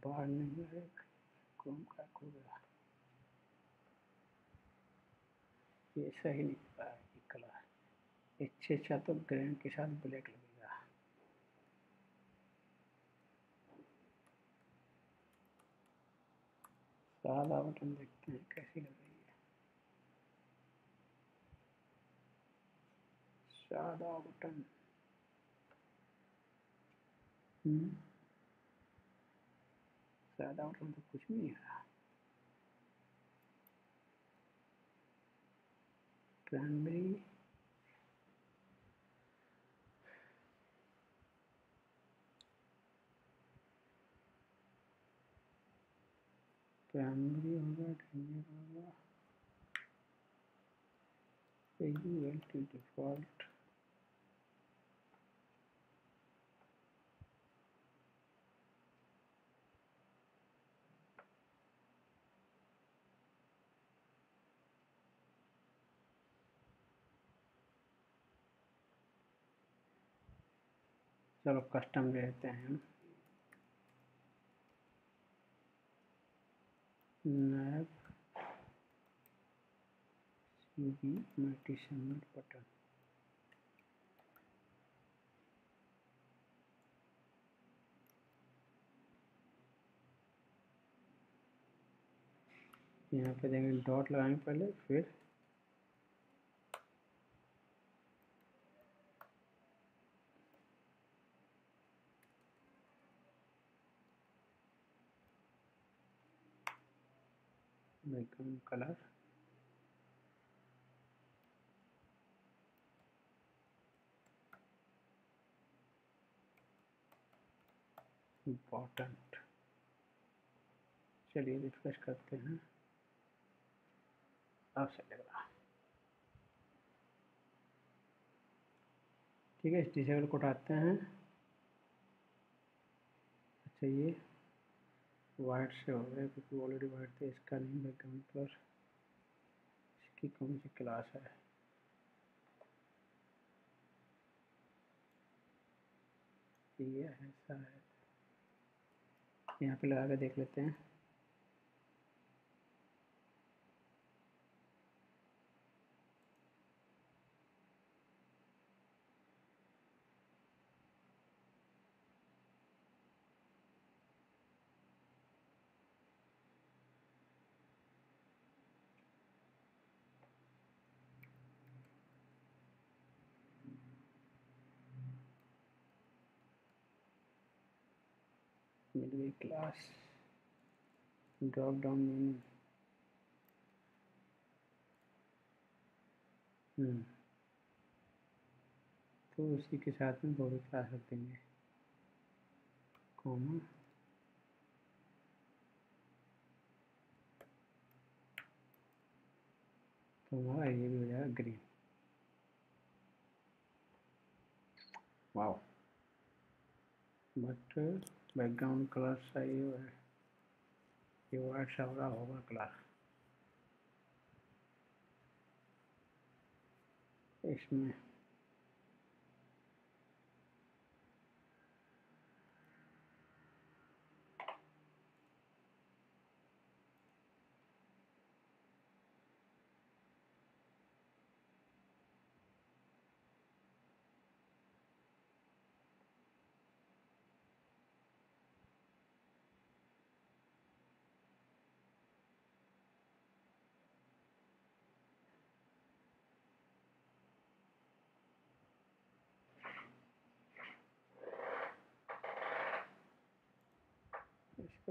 बाहर नहीं है कौन का कोड़ा ये सही नहीं निकला। अच्छे अच्छा तो ग्रीन के साथ ब्लैक लगेगा। सादा बटन देखते हैं कैसी लग रही है। सादा बटन तो कुछ नहीं है। प्राइमरी होगा डिफॉल्ट चलो कस्टम लेते हैं। मल्टी सबमिट बटन यहाँ पे देंगे डॉट लगाएंगे पहले फिर कलर इम्पोर्टेंट। चलिए रिफ्रेश करते हैं। अब सही लग रहा ठीक है। इस डिसेबल को उठाते हैं। अच्छा ये वाइट से हो गया क्योंकि ऑलरेडी वाइट थे। इसका नहीं बैकग्राउंड कलर इसकी कौन सी क्लास है ये ऐसा है। यहाँ पे लगा के देख लेते हैं। Midway class drop down menu तो उसी के साथ में बॉडी क्लास रख देंगे कॉमा तो हमारा ये भी हो जाएगा green. Wow but background colour सही है। ये वाइट सा होगा कलर इसमें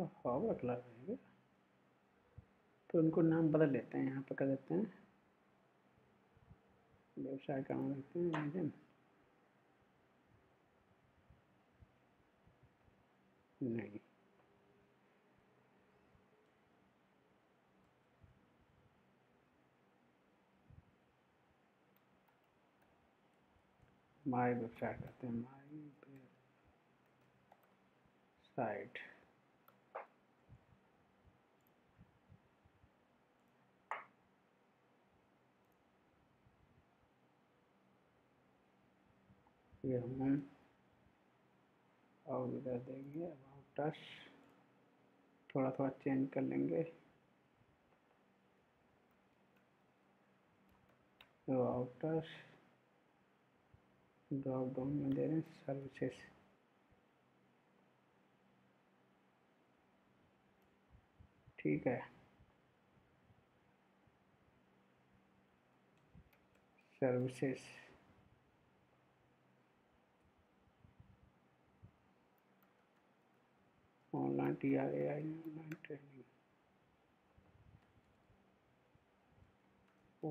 का फॉर्म रखना रहेगा, तो उनको नाम बदल लेते हैं। यहाँ पर कर देते हैं व्यवसाय का नाम रखते हैं नहीं, माई वेबसाइट करते हैं, माई वेबसाइट। ये हम और इधर देंगे अबाउट अस, थोड़ा थोड़ा चेंज कर लेंगे। अबाउट अस ड्रॉप डाउन में दे रहे हैं सर्विसेज, ठीक है। Services online TRAI online training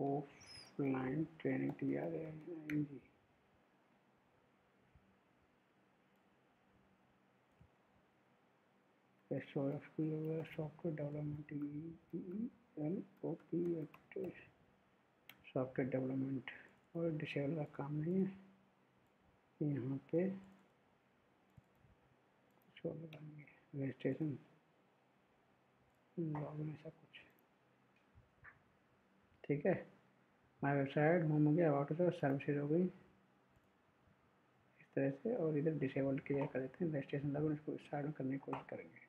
offline training TRAI। Software development software development और डिसेबल का काम नहीं है, यहाँ पे कुछ और लगाएंगे रजिस्ट्रेशन लॉगिन सब कुछ, ठीक है। माई वेबसाइट होम हो गया, अबाउट और सर्विसेज हो गई इस तरह से, और इधर डिसेबल क्लियर कर देते हैं रजिस्ट्रेशन लॉगिन, इसको साइड में करने की कोशिश करेंगे।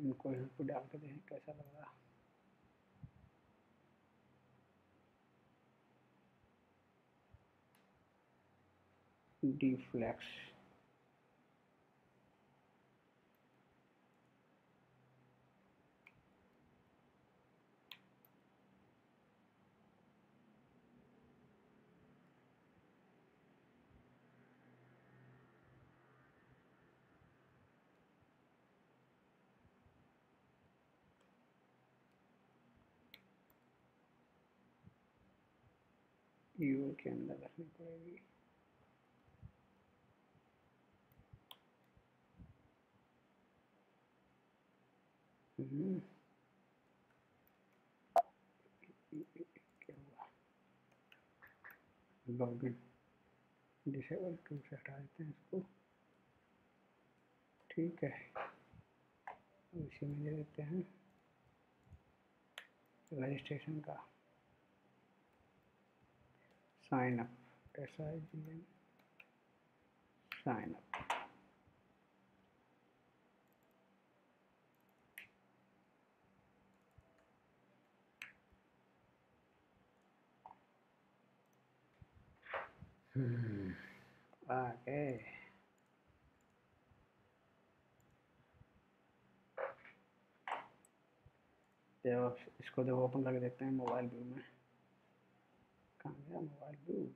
इनको यहाँ पर डाल के देखें कैसा लग रहा, डिफ्लेक्स यू के अंदर रखनी पड़ेगी। क्या हुआ, लॉगिन डिसेबल टू से हटा देते हैं इसको, ठीक है। इसी में दे देते हैं रजिस्ट्रेशन का sign up, SIGN sign up, आगे देखो इसको, देखो ओपन करके देखते हैं मोबाइल व्यू में, कहाँ गया मोबाइल व्यू।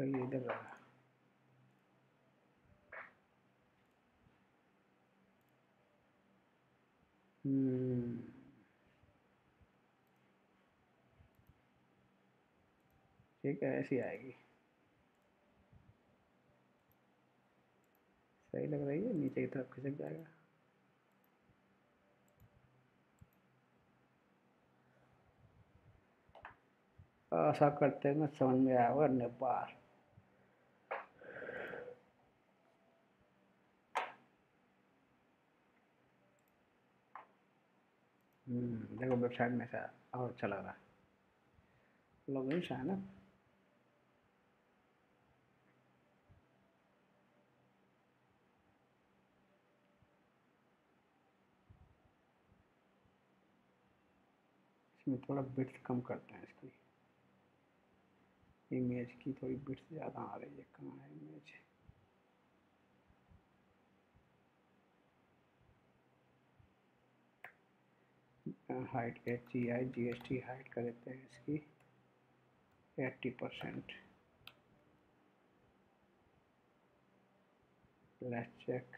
ये इधर रहा, ठीक है, ऐसी आएगी, सही लग रही है। नीचे की तरफ खिसक जाएगा, ऐसा करते हैं समझ में आया होगा नेपाल। देखो वेबसाइट में ऐसा और अच्छा लग रहा है, लॉगिन साइन अप, इसमें थोड़ा बिट्स कम करते हैं इसकी, इमेज की थोड़ी बिट्स ज़्यादा आ रही है। कहाँ है image? Height HGI GST height कर देते हैं इसकी 80%। Let's check.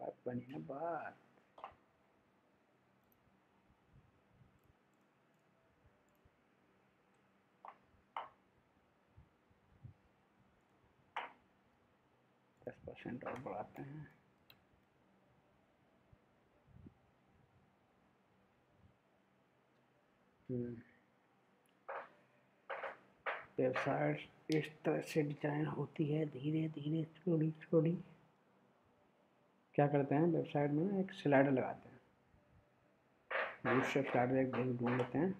बात बनी ना बात। दस % और बढ़ाते हैं। वेबसाइट इस तरह से डिजाइन होती है, धीरे धीरे थोड़ी थोड़ी। क्या करते हैं वेबसाइट में एक स्लाइडर लगाते हैं, बूटस्ट्रैप स्लाइडर एक ढूंढ लेते हैं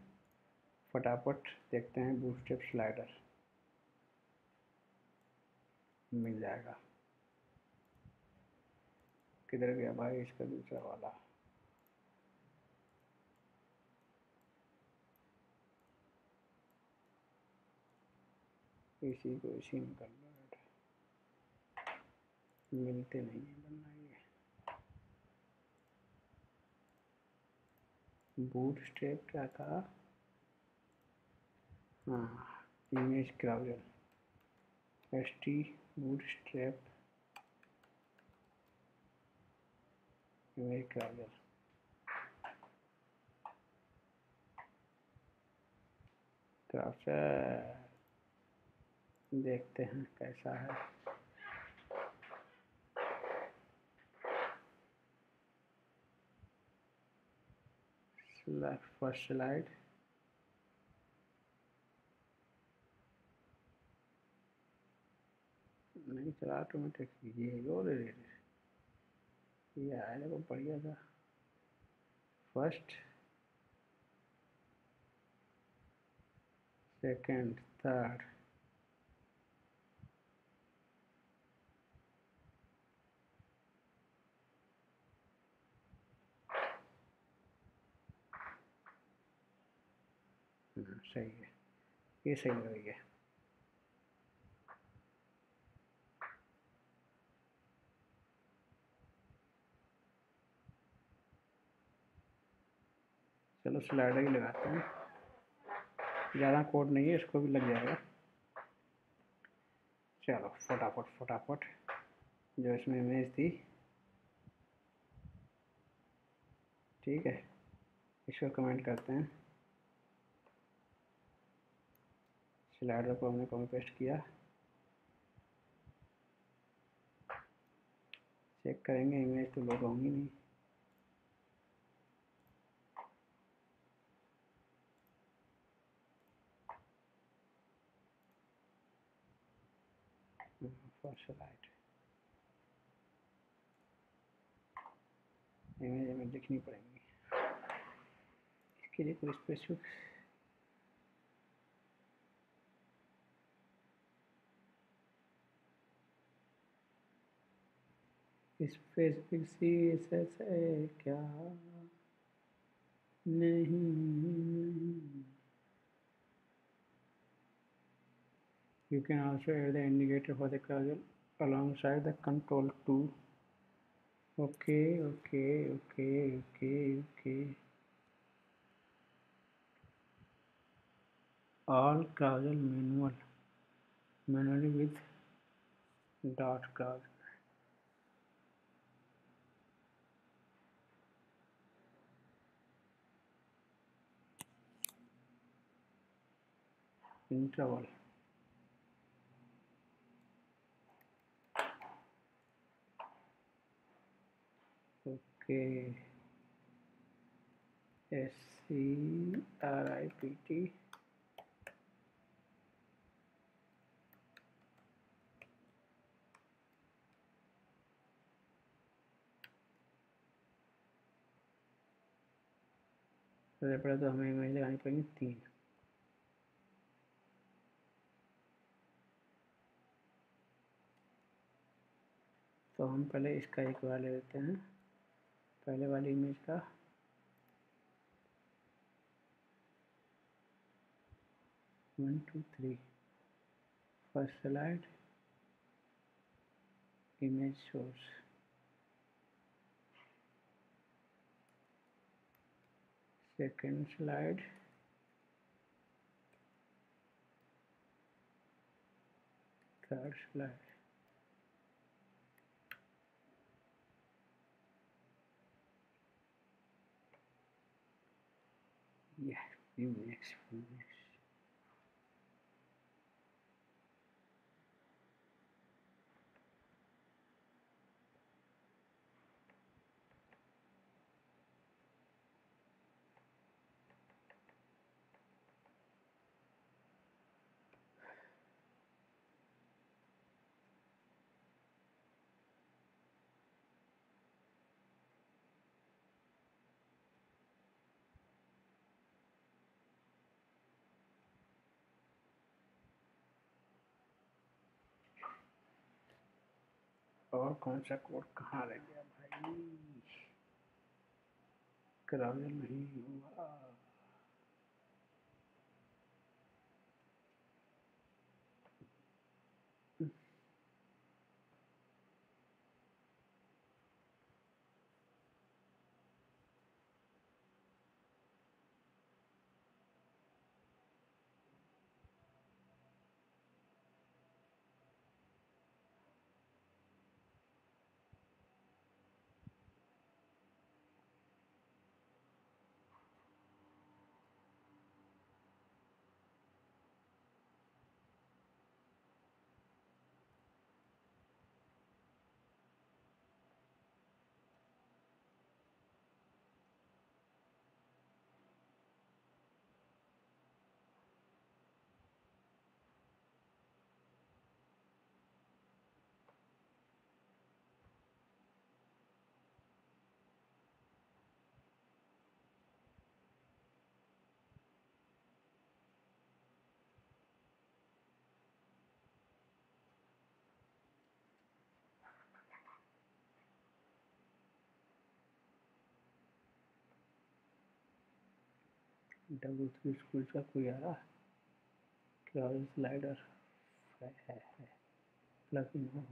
फटाफट, देखते हैं बूटस्ट्रैप स्लाइडर मिल जाएगा। किधर गया भाई इसका दूसरा वाला? इसी को इसी में कर लो, मिलते नहीं है। बनना ये बूटस्ट्रैप क्या था? हाँ, image carousel ST Bootstrap image carousel. Carousel देखते हैं कैसा है। फर्स्ट स्लाइड नहीं चला ऑटोमेटिक, ये आया तो बढ़िया था। फर्स्ट, सेकंड, थर्ड, सही है, ये सही लग रही है। चलो स्लाइडर ही लगाते हैं, ज़्यादा कोड नहीं है, इसको भी लग जाएगा। चलो फटाफट फटाफट जो इसमें इमेज थी, ठीक है, इसको कमेंट करते हैं। स्लाइडर को हमने कॉपी पेस्ट किया, चेक करेंगे इमेज तो लोग होंगी नहीं। फर्स्ट स्लाइड इमेज हमें दिखनी पड़ेंगी, इसके लिए कोई स्पेसिफिक CSS है क्या? नहीं। You can also add the indicator for the cursor alongside the control tool. Okay. All cursor manually with dot cursor. Interval okay, SCRIPT पड़ा तो हमें इमेज लगानी पड़ेगी 3। तो हम पहले इसका एक बार ले लेते हैं, पहले वाली इमेज का। 1, 2, 3. First slide, image source. Second slide, third slide. Yeah, few minutes. और कौन सा कोड कहाँ रह गया भाई? क्राउजर नहीं हुआ। W3 Schools का कोई आ रहा है? स्लाइडर है प्लगइन हो।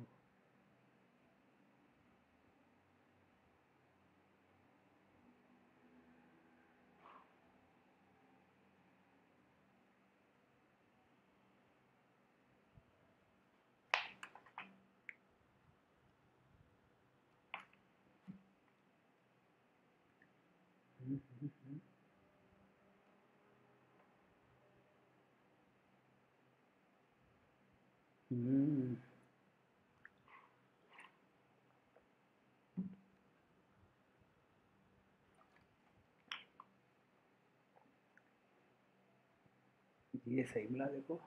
ये सही मिला देखो।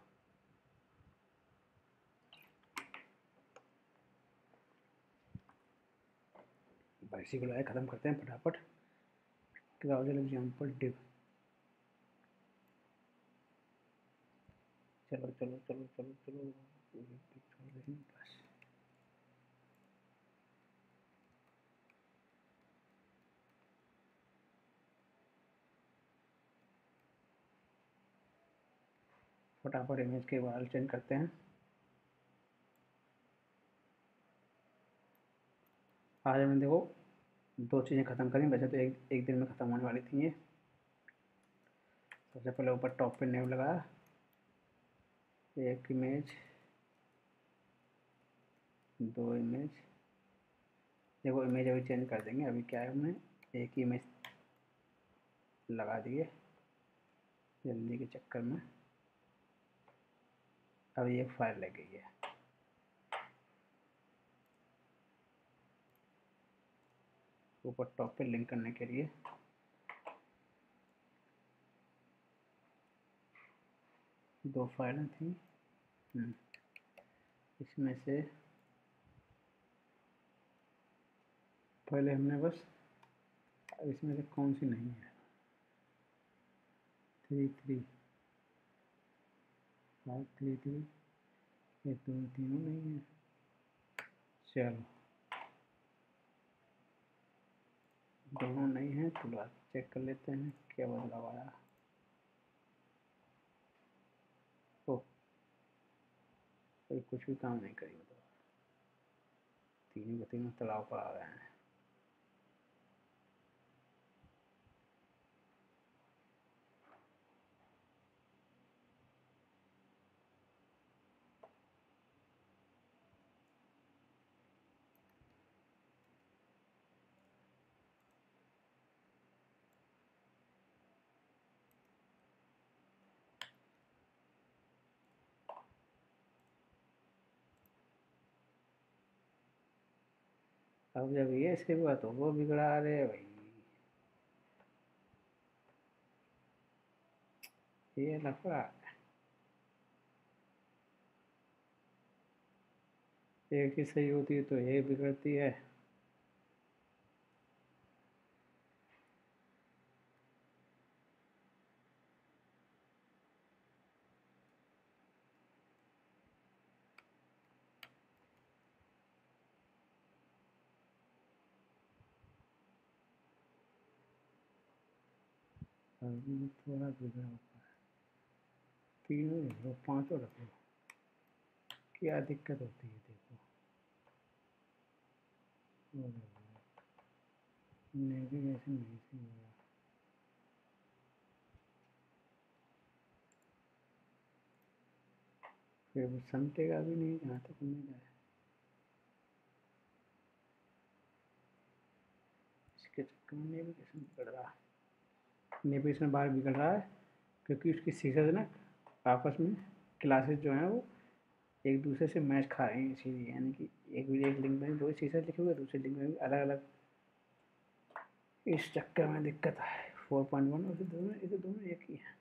इसी को लाए खत्म करते हैं फटाफट। Carousel example div. चलो चलो चलो चलो चलो बस। फटाफट इमेज के वाल चेंज करते हैं। आज हमने देखो दो चीज़ें ख़त्म करी, वैसे तो एक दिन में ख़त्म होने वाली थी ये। सबसे पहले ऊपर टॉप पे नेम लगाया, एक इमेज, दो इमेज। देखो इमेज अभी चेंज कर देंगे। अभी क्या है, हमने एक ही इमेज लगा दिए जल्दी के चक्कर में। अब ये फाइल लग गई है। ऊपर टॉप पे लिंक करने के लिए दो फाइलें थी, इसमें से पहले हमने बस इसमें से कौन सी नहीं है 3, 3, 5, 3, 3 ये तीनों नहीं है। चलो दोनों नहीं है तो बात चेक कर लेते हैं क्या बदलाव आया। कोई कुछ भी काम नहीं करेंगे। तो तीनों के तीनों तालाब पर आ रहे हैं। अब जब ये इसके बाद तो वो बिगड़ा रहे भाई, ये लफड़ा एक ही सही होती है तो ये बिगड़ती है। थोड़ा बिगड़ा होता है, तीनों रख लो, पाँचों रख लो, क्या दिक्कत होती है? देखो नेविगेशन नहीं सही हो रहा, फिर वो समटेगा भी नहीं जहाँ तक नहीं जाए। इसके चक्कर में नेविगेशन बिगड़ रहा है, नेविगेशन बाहर निकल रहा है क्योंकि उसकी सीखज ना आपस में क्लासेस जो हैं वो एक दूसरे से मैच खा रहे हैं, इसीलिए यानी कि एक लिंक में दो सीखज लिखे हुए, दूसरे लिंक में भी अलग अलग, इस चक्कर में दिक्कत है। 4.1 और दोनों एक ही है।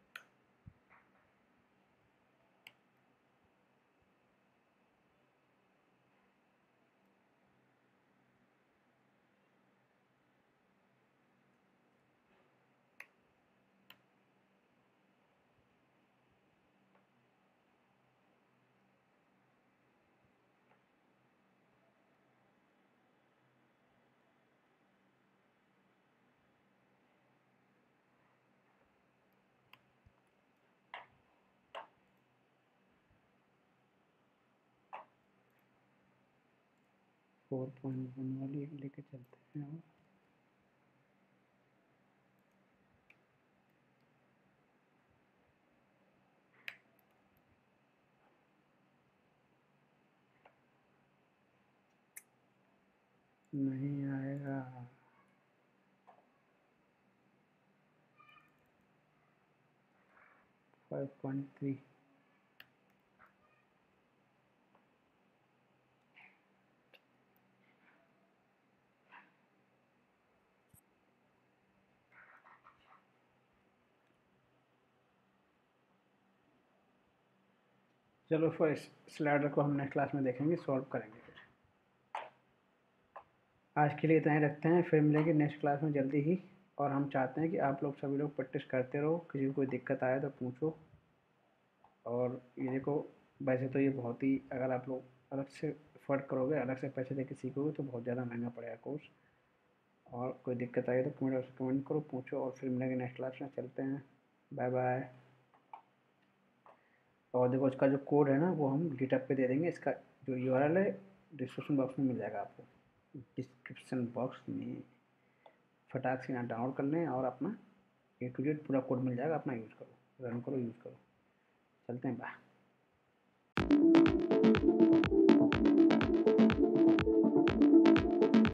फोर पॉइंट वन वाली एक लेके चलते हैं हम। नहीं आएगा, फाइव पॉइंट थ्री चलो फिर स्लाइडर को हम नेक्स्ट क्लास में देखेंगे, सॉल्व करेंगे। फिर आज के लिए इतना ही रखते हैं, फिर मिलेंगे नेक्स्ट क्लास में जल्दी ही। और हम चाहते हैं कि आप लोग सभी लोग प्रैक्टिस करते रहो, किसी को कोई दिक्कत आए तो पूछो। और ये देखो वैसे तो ये बहुत ही, अगर आप लोग अलग से एफर्ट करोगे, अलग से पैसे देके सीखोगे तो बहुत ज़्यादा महंगा पड़ेगा कोर्स। और कोई दिक्कत आए तो कमेंट करो, पूछो। और फिर मिलेंगे नेक्स्ट क्लास में, चलते हैं, बाय बाय। और देखो इसका जो कोड है ना वो हम गिटहब पे दे देंगे, इसका जो URL है डिस्क्रिप्शन बॉक्स में मिल जाएगा आपको। डिस्क्रिप्शन बॉक्स में फटाक से ना डाउनलोड कर लें और अपना A to Z पूरा कोड मिल जाएगा, अपना यूज़ करो, रन करो, यूज़ करो। चलते हैं, बाय।